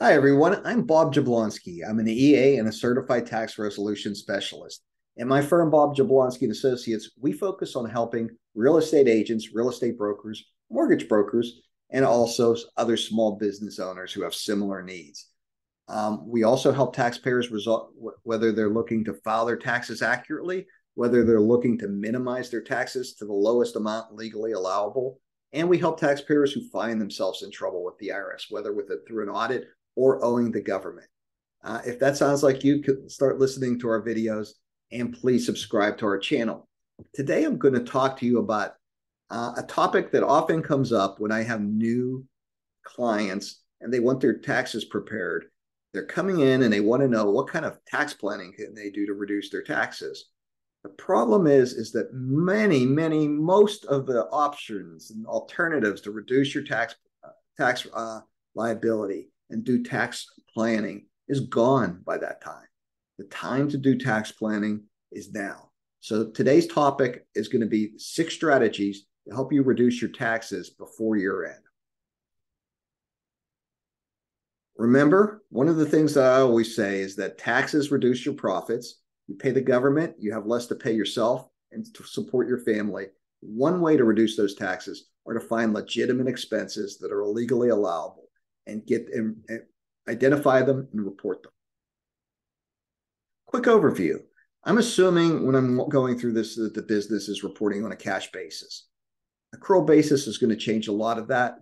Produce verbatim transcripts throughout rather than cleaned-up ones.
Hi, everyone. I'm Bob Jablonski. I'm an E A and a Certified Tax Resolution Specialist. And my firm, Bob Jablonski and Associates, we focus on helping real estate agents, real estate brokers, mortgage brokers, and also other small business owners who have similar needs. Um, we also help taxpayers resolve whether they're looking to file their taxes accurately, whether they're looking to minimize their taxes to the lowest amount legally allowable. And we help taxpayers who find themselves in trouble with the I R S, whether with it through an audit or owing the government. Uh, if that sounds like you, start listening to our videos and please subscribe to our channel. Today, I'm going to talk to you about uh, a topic that often comes up when I have new clients and they want their taxes prepared. They're coming in and they want to know what kind of tax planning can they do to reduce their taxes. The problem is, is that many, many, most of the options and alternatives to reduce your tax, uh, tax uh, liability and do tax planning is gone by that time. The time to do tax planning is now. So today's topic is going to be six strategies to help you reduce your taxes before year end. Remember, one of the things that I always say is that taxes reduce your profits. You pay the government, you have less to pay yourself and to support your family. One way to reduce those taxes are to find legitimate expenses that are legally allowable, and get and identify them and report them. Quick overview. I'm assuming when I'm going through this that the business is reporting on a cash basis. Accrual basis is going to change a lot of that,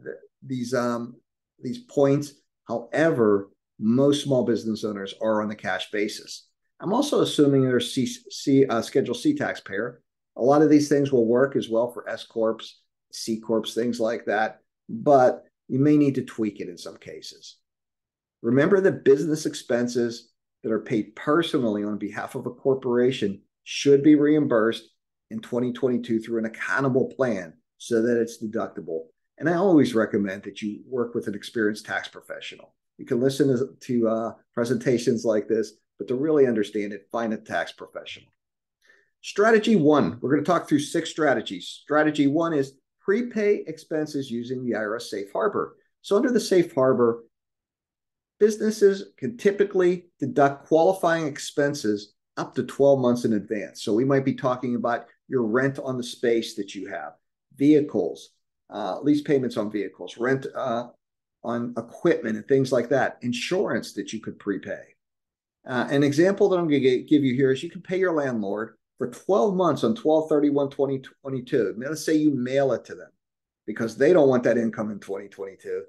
these, um, these points. However, most small business owners are on the cash basis. I'm also assuming they're C, C, uh, Schedule C taxpayer. A lot of these things will work as well for S corps, C corps, things like that. But you may need to tweak it in some cases. Remember that business expenses that are paid personally on behalf of a corporation should be reimbursed in twenty twenty-two through an accountable plan so that it's deductible. And I always recommend that you work with an experienced tax professional. You can listen to uh, presentations like this, but to really understand it, find a tax professional. Strategy one, we're going to talk through six strategies. Strategy one is prepay expenses using the I R S Safe Harbor. So under the Safe Harbor, businesses can typically deduct qualifying expenses up to twelve months in advance. So we might be talking about your rent on the space that you have, vehicles, uh, lease payments on vehicles, rent uh, on equipment and things like that, insurance that you could prepay. Uh, an example that I'm going to give you here is you can pay your landlord for twelve months on twelve thirty-one twenty twenty-two. Now, let's say you mail it to them because they don't want that income in twenty twenty-two.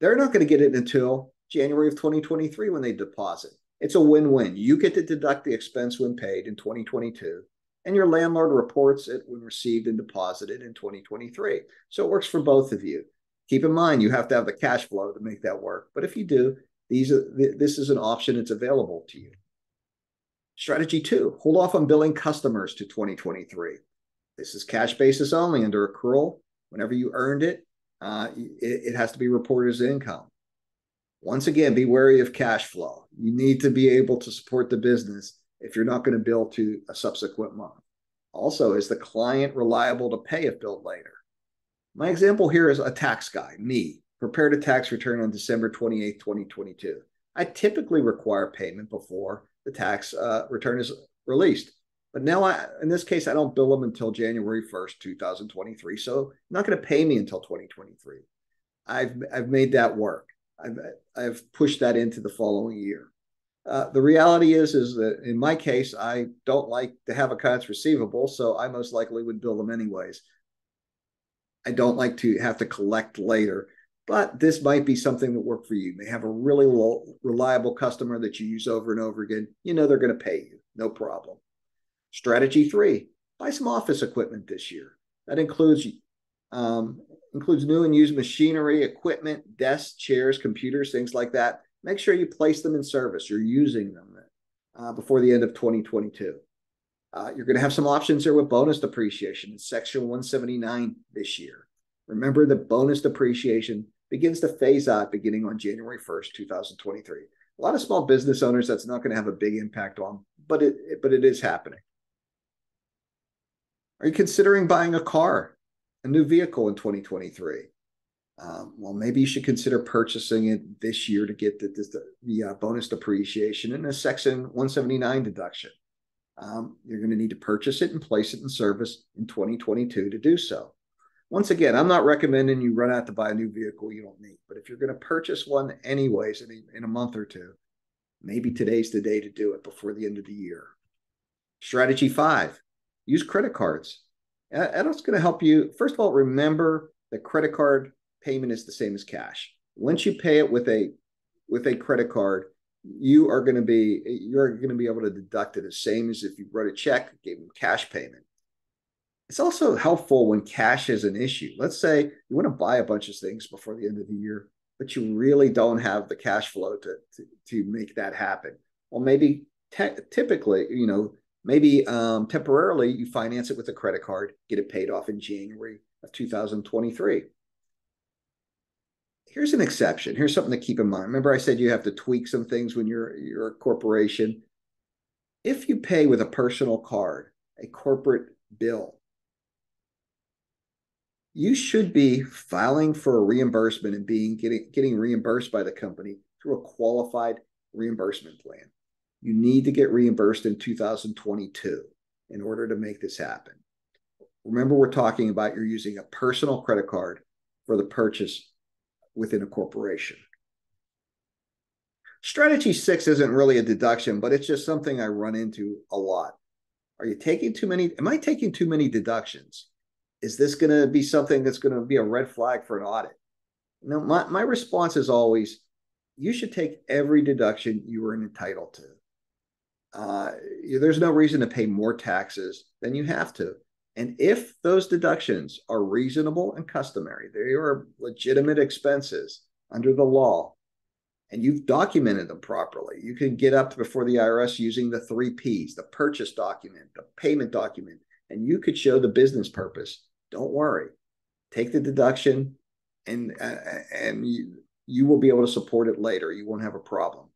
They're not going to get it until January of twenty twenty-three when they deposit. It's a win-win. You get to deduct the expense when paid in twenty twenty-two, and your landlord reports it when received and deposited in twenty twenty-three. So it works for both of you. Keep in mind, you have to have the cash flow to make that work. But if you do, these are, this is an option that's available to you. Strategy two, hold off on billing customers to twenty twenty-three. This is cash basis only under accrual. Whenever you earned it, uh, it, it has to be reported as income. Once again, be wary of cash flow. You need to be able to support the business if you're not going to bill to a subsequent month. Also, is the client reliable to pay if billed later? My example here is a tax guy, me, prepared a tax return on December twenty-eighth twenty twenty-two. I typically require payment before the tax uh, return is released. But now, I, in this case, I don't bill them until January first two thousand twenty-three. So not going to pay me until twenty twenty-three. I've, I've made that work. I've, I've pushed that into the following year. Uh, the reality is, is that in my case, I don't like to have accounts receivable, so I most likely would bill them anyways. I don't like to have to collect later. But this might be something that worked for you. You may have a really low, reliable customer that you use over and over again. You know they're going to pay you. No problem. Strategy three, buy some office equipment this year. That includes, um, includes new and used machinery, equipment, desks, chairs, computers, things like that. Make sure you place them in service. You're using them uh, before the end of twenty twenty-two. Uh, you're going to have some options here with bonus depreciation in Section one seventy-nine this year. Remember that bonus depreciation begins to phase out beginning on January first two thousand twenty-three. A lot of small business owners, that's not going to have a big impact on, but it, it, but it is happening. Are you considering buying a car, a new vehicle in twenty twenty-three? Um, well, maybe you should consider purchasing it this year to get the, the, the uh, bonus depreciation and a Section one seventy-nine deduction. Um, you're going to need to purchase it and place it in service in twenty twenty-two to do so. Once again, I'm not recommending you run out to buy a new vehicle you don't need, but if you're going to purchase one anyways in a, in a month or two, maybe today's the day to do it before the end of the year. Strategy five, use credit cards. And it's going to help you. First of all, remember that credit card payment is the same as cash. Once you pay it with a with a credit card, you are going to be you're going to be able to deduct it the same as if you wrote a check, gave them cash payment. It's also helpful when cash is an issue. Let's say you want to buy a bunch of things before the end of the year, but you really don't have the cash flow to to, to make that happen. Well, maybe te- typically, you know, maybe um, temporarily you finance it with a credit card, get it paid off in January of two thousand twenty-three. Here's an exception. Here's something to keep in mind. Remember I said you have to tweak some things when you're, you're a corporation. If you pay with a personal card, a corporate bill, you should be filing for a reimbursement and being getting, getting reimbursed by the company through a qualified reimbursement plan. You need to get reimbursed in two thousand twenty-two in order to make this happen. Remember, we're talking about you're using a personal credit card for the purchase within a corporation. Strategy six isn't really a deduction, but it's just something I run into a lot. Are you taking too many? Am I taking too many deductions? Is this going to be something that's going to be a red flag for an audit? No, my, my response is always, you should take every deduction you are entitled to. Uh, there's no reason to pay more taxes than you have to. And if those deductions are reasonable and customary, they are legitimate expenses under the law, and you've documented them properly, you can get up before the I R S using the three Ps, the purchase document, the payment document, and you could show the business purpose. Don't worry. Take the deduction, and, uh, and you, you will be able to support it later. You won't have a problem.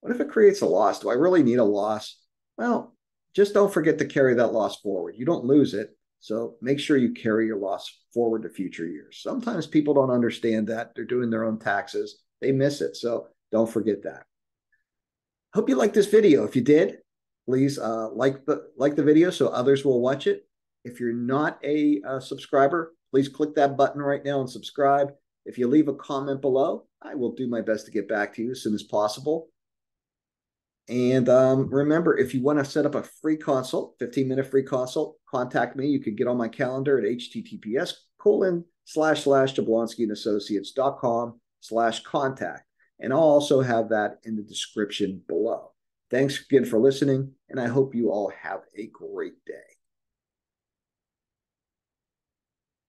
What if it creates a loss? Do I really need a loss? Well, just don't forget to carry that loss forward. You don't lose it, so make sure you carry your loss forward to future years. Sometimes people don't understand that. They're doing their own taxes. They miss it, so don't forget that. Hope you liked this video. If you did, please uh, like, the, like the video so others will watch it. If you're not a uh, subscriber, please click that button right now and subscribe. If you leave a comment below, I will do my best to get back to you as soon as possible. And um, remember, if you want to set up a free consult, fifteen minute free consult, contact me. You can get on my calendar at https colon slash slash jablonskiandassociates.com slash contact. And I'll also have that in the description below. Thanks again for listening, and I hope you all have a great day.